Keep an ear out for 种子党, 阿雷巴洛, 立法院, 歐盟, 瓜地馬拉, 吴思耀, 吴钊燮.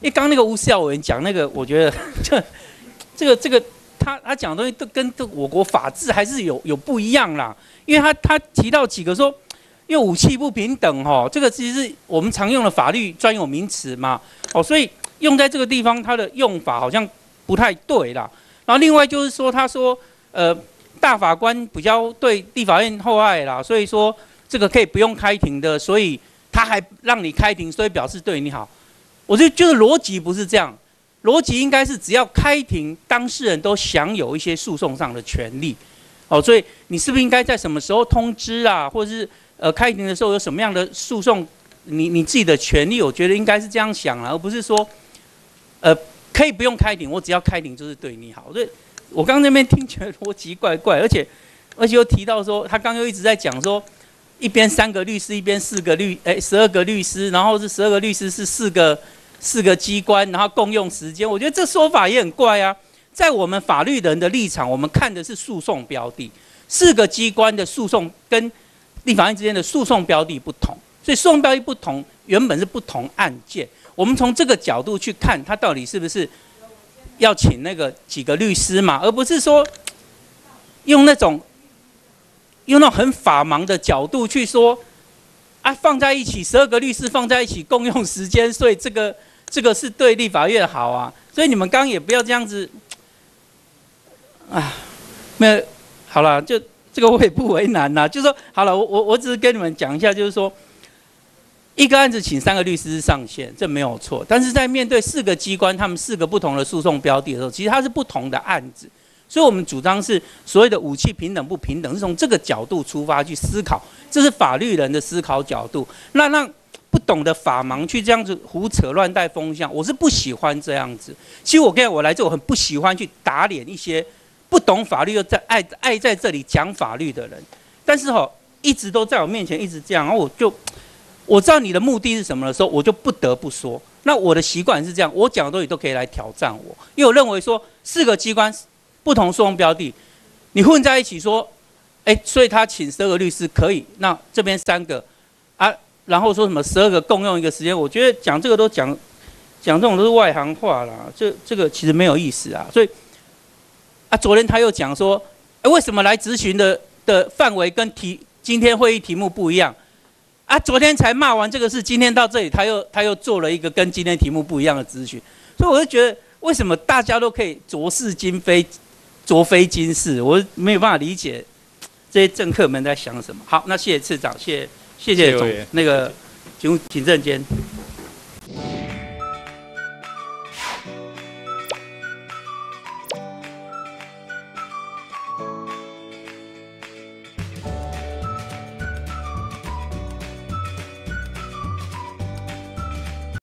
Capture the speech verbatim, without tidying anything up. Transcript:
因为刚刚那个吴思耀委员讲那个，我觉得这这个这个他他讲的东西都跟我国法治还是有有不一样啦。因为他他提到几个说，因为武器不平等哦，这个其实是我们常用的法律专有名词嘛，哦，所以用在这个地方它的用法好像不太对啦。然后另外就是说，他说呃大法官比较对立法院厚爱啦，所以说这个可以不用开庭的，所以他还让你开庭，所以表示对你好。 我就觉得逻辑不是这样，逻辑应该是只要开庭，当事人都享有一些诉讼上的权利，哦，所以你是不是应该在什么时候通知啊，或者是呃开庭的时候有什么样的诉讼，你你自己的权利，我觉得应该是这样想啊，而不是说，呃，可以不用开庭，我只要开庭就是对你好。所以我刚刚那边听觉得逻辑怪怪，而且而且又提到说，他刚刚又一直在讲说。 一边三个律师，一边四个律，哎，十二个律师，然后是十二个律师是四个四个机关，然后共用时间。我觉得这说法也很怪啊。在我们法律人的立场，我们看的是诉讼标的，四个机关的诉讼跟立法院之间的诉讼标的不同，所以诉讼标的不同，原本是不同案件。我们从这个角度去看，他到底是不是要请那个几个律师嘛，而不是说用那种。 用那种很法盲的角度去说，啊，放在一起十二个律师放在一起共用时间，所以这个这个是对立法院好啊。所以你们刚刚也不要这样子，啊，没有，好了，就这个我也不为难啦。就说好了，我我我只是跟你们讲一下，就是说，一个案子请三个律师是上限，这没有错。但是在面对四个机关，他们四个不同的诉讼标的的时候，其实它是不同的案子。 所以，我们主张是所谓的武器平等不平等，是从这个角度出发去思考，这是法律人的思考角度。那让不懂的法盲去这样子胡扯乱带风向，我是不喜欢这样子。其实我跟我来这，我很不喜欢去打脸一些不懂法律又在爱爱在这里讲法律的人。但是哦，一直都在我面前一直这样，然后我就我知道你的目的是什么的时候，我就不得不说。那我的习惯是这样，我讲的东西都可以来挑战我，因为我认为说四个机关。 不同诉讼标的，你混在一起说，哎、欸，所以他请十二个律师可以，那这边三个，啊，然后说什么十二个共用一个时间，我觉得讲这个都讲，讲这种都是外行话啦，这这个其实没有意思啊。所以，啊，昨天他又讲说，哎、欸，为什么来质询的的范围跟题今天会议题目不一样？啊，昨天才骂完这个事，今天到这里他又他又做了一个跟今天题目不一样的质询，所以我就觉得为什么大家都可以浊是今非？ 昨非今是，我没有办法理解这些政客们在想什么。好，那谢谢次长，谢谢谢谢总那个，请请政监。